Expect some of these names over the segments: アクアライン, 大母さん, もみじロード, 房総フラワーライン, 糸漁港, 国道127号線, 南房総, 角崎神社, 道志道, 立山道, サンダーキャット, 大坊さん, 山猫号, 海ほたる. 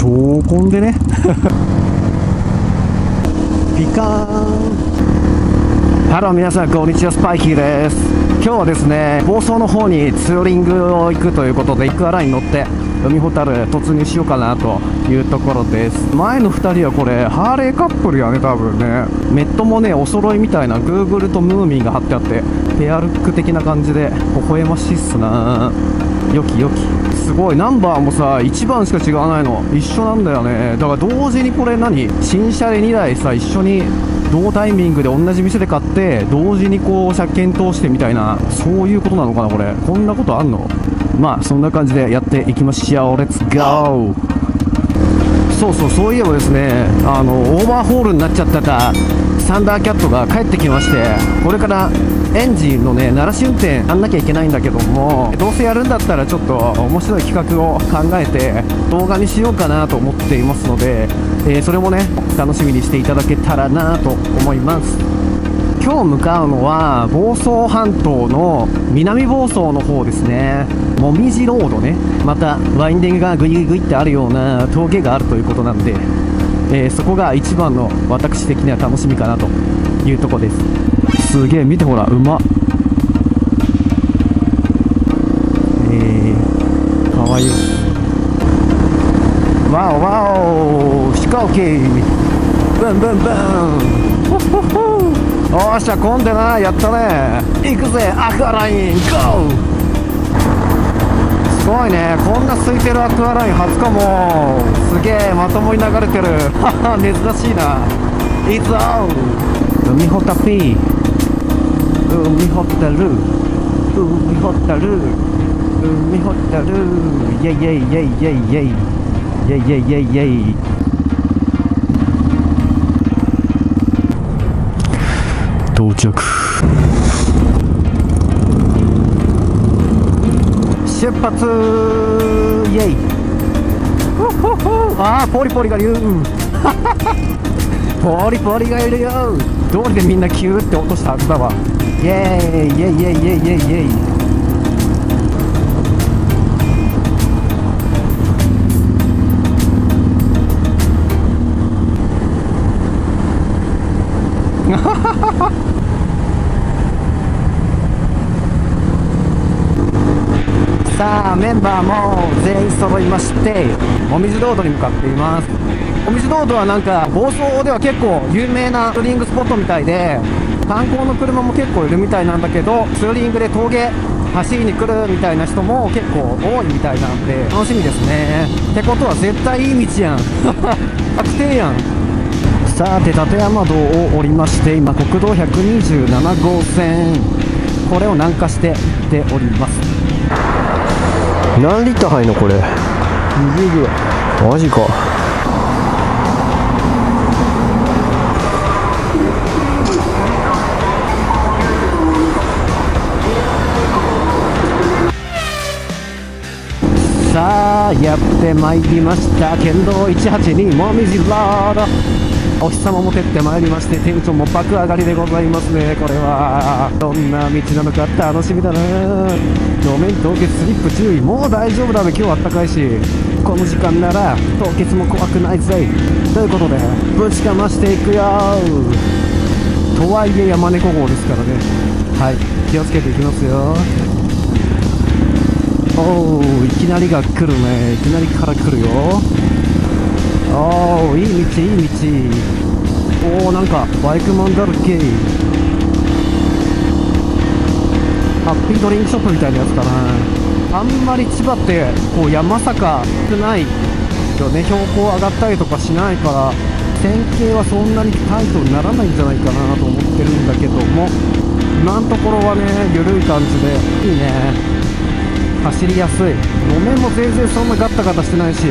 超混んでねピカーン。ハロー皆さんこんにちは、スパイキーです。今日はですね、房総の方にツーリングを行くということで、イクアラインに乗って海ほたる突入しようかなというところです。前の2人はこれハーレーカップルやね、多分ね。メットもねお揃いみたいな、グーグルとムーミンが貼ってあって、ペアルック的な感じで微笑ましいっすな。よきよき。すごい、ナンバーもさ1番しか違わないの、一緒なんだよね。だから同時にこれ何、新車で2台さ一緒に同タイミングで同じ店で買って同時にこう車検通してみたいな、そういうことなのかなこれ。こんなことあんの。まあそんな感じでやっていきましょう。レッツゴー。そういえばですね、オーバーホールになっちゃったかサンダーキャットが帰ってきまして、これからエンジンのね鳴らし運転やんなきゃいけないんだけども、どうせやるんだったらちょっと面白い企画を考えて動画にしようかなと思っていますので、それもね楽しみにしていただけたらなと思います。今日向かうのは房総半島の南房総の方ですね。もみじロードね、またワインディングがグイグイってあるような峠があるということなんで、そこが一番の私的には楽しみかなというとこです。すげえ見てほら、うまっ、かわいい。わおわお、飛行機ブンブンブン、ホッホッホ。おーしゃ、混んでない、やったね。行くぜアクアライン、ゴー。すごいね、こんな空いてるアクアライン初かも。すげえまともに流れてる珍しいな。いつあう海ほたぴー、海ほたる、海ほたる、海ほたる、イェイイェイイェイイェイイェイイェイイェイイェイイェイ。到着。出発。イエイ。ああ、ポリポリがいる。ポリポリがいるよ。どうでみんなキューって落としたはずだわ。イエイイエイイエイイエイイエイイエイ。ハハハハ。さあメンバーも全員揃いまして、もみじロードに向かっています。もみじロードはなんか房総では結構有名なツーリングスポットみたいで、観光の車も結構いるみたいなんだけど、ツーリングで峠走りに来るみたいな人も結構多いみたいなんで楽しみですね。ってことは絶対いい道やん確定やん。さて立山道を降りまして、今国道127号線、これを南下していっております。何リッター入んのこれ、20ぐらい。マジか。さあやってまいりました、県道182もみじロード。お日様も照ってまいりまして、テンションも爆上がりでございますね。これはどんな道なのか楽しみだな。路面凍結スリップ注意。もう大丈夫だね、今日あったかいし、この時間なら凍結も怖くないぜということでぶちかましていくよ。とはいえ山猫号ですからね、はい、気をつけていきますよ。おお、いきなりが来るね、いきなりから来るよ。おお、いい道いい道。おお、なんかバイクマンだるけい。ハッピードリンクショップみたいなやつかな。あんまり千葉ってこう山坂少ないよね、標高上がったりとかしないから線形はそんなにタイトにならないんじゃないかなと思ってるんだけども、今のところはね緩い感じでいいね、走りやすい。路面も全然そんなガッタガタしてないし、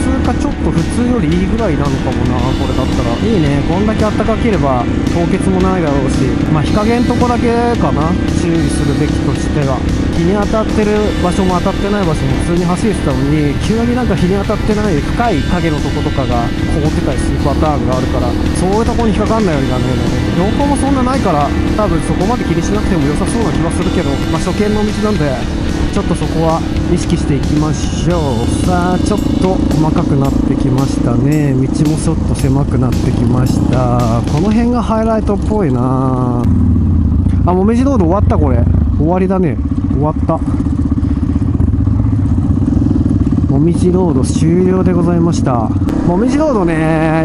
普通かちょっと普通よりいいぐらいなのかもな。これだったらいいね、こんだけ暖かければ凍結もないだろうし、まあ日陰のとこだけかな注意するべきとしては。日に当たってる場所も当たってない場所も普通に走れてたのに、急になんか日に当たってない深い影のとことかが凍ってたりするパターンがあるから、そういうとこに引っかかんないようになるよね。標高もそんなないから多分そこまで気にしなくても良さそうな気はするけど、まあ初見の道なんでちょっとそこは意識していきましょう。さあちょっと細かくなってきましたね。道もちょっと狭くなってきました。この辺がハイライトっぽいなあ。もみじロード終わった。これ終わりだね。終わった。もみじロード終了でございました。もみじロードね、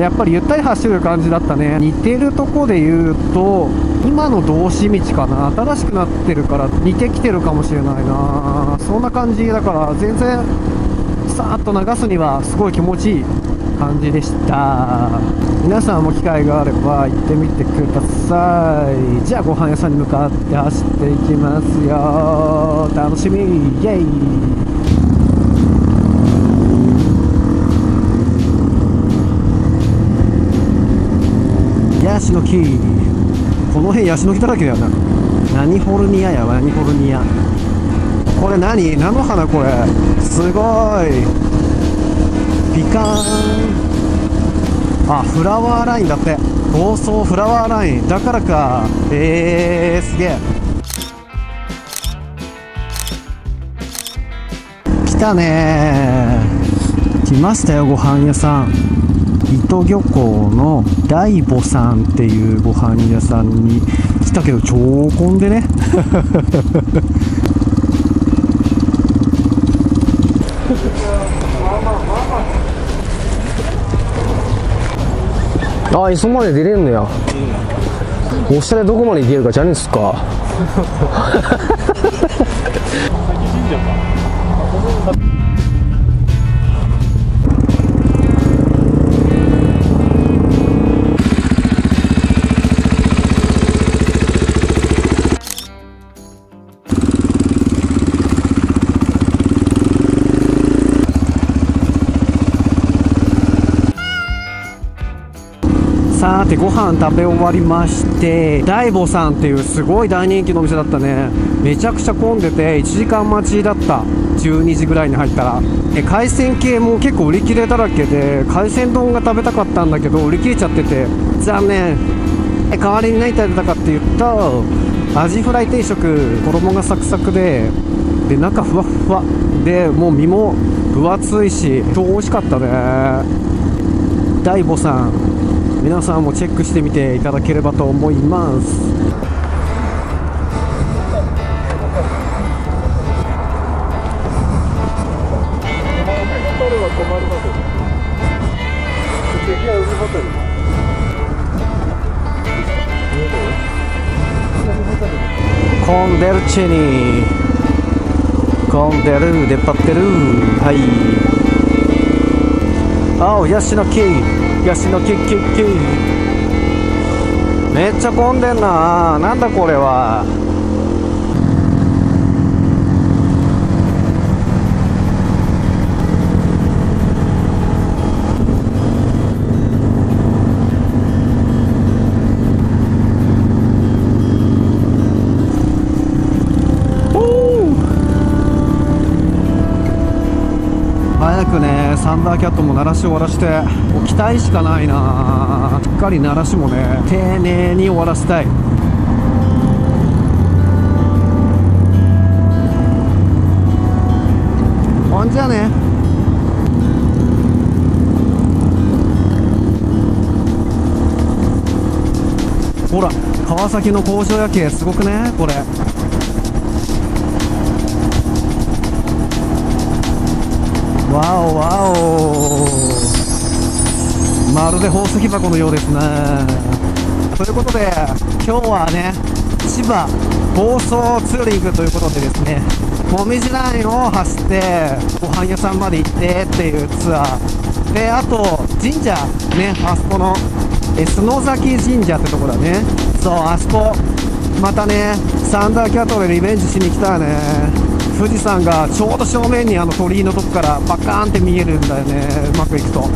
やっぱりゆったり走る感じだったね。似てるとこで言うと今の道志道かな。新しくなってるから似てきてるかもしれないな。そんな感じだから全然さーっと流すにはすごい気持ちいい感じでした。皆さんも機会があれば行ってみてください。じゃあご飯屋さんに向かって走っていきますよ。楽しみ、イエイ。ヤシの木、この辺ヤシの木だらけだよな。何フォルニアや、何フォルニア。これ何、菜の花。これすごいピカーン。あ、フラワーラインだって。房総フラワーラインだからか。すげえ。来たねー。来ましたよ、ご飯屋さん。糸漁港の大母さんっていうご飯屋さんに来たけど超混んでねあ、磯まで出れんのや。お下でどこまで行けるかじゃねえっすかさてご飯食べ終わりまして、大坊さんっていうすごい大人気のお店だったね。めちゃくちゃ混んでて1時間待ちだった。12時ぐらいに入ったら海鮮系も結構売り切れだらけで、海鮮丼が食べたかったんだけど売り切れちゃってて残念。代わりに何食べたかっていうとアジフライ定食。衣がサクサクで中ふわふわで、もう身も分厚いし超美味しかったね。大坊さん、皆さんもチェックしてみていただければと思います。コンデルチェニー、コンデル出っ張ってる。はい、青ヤシの木、ヤシの木、めっちゃ混んでんな。なんだこれは。早くねサンダーキャットも鳴らし終わらして、もう期待しかないな。しっかり鳴らしもね丁寧に終わらせたい。ほんじゃね。ほら川崎の工場夜景すごくねこれ。わおわお、まるで宝石箱のようですね。ということで今日はね、千葉房総ツーリングということでですね、もみじラインを走ってご飯屋さんまで行ってっていうツアーで、あと神社ね、あそこの角崎神社ってとこだね。そう、あそこまたねサンダーキャットでリベンジしに来たね。富士山がちょうど正面にあの鳥居のとこからバカーンって見えるんだよね、うまくいくと。っ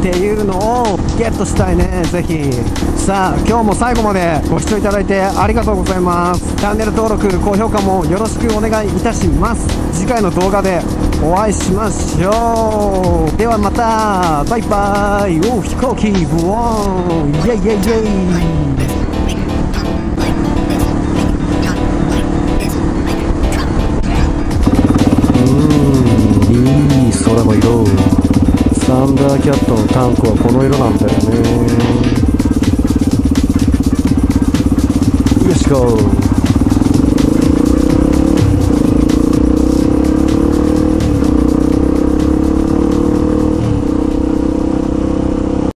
ていうのをゲットしたいね、ぜひ。さあ今日も最後までご視聴いただいてありがとうございます。チャンネル登録高評価もよろしくお願いいたします。次回の動画でお会いしましょう。ではまた、バイバイ。お飛行機ブオーン、イエイエイエイ。ーの色。サンダーキャットのタンクはこの色なんだよね。よし、ゴー。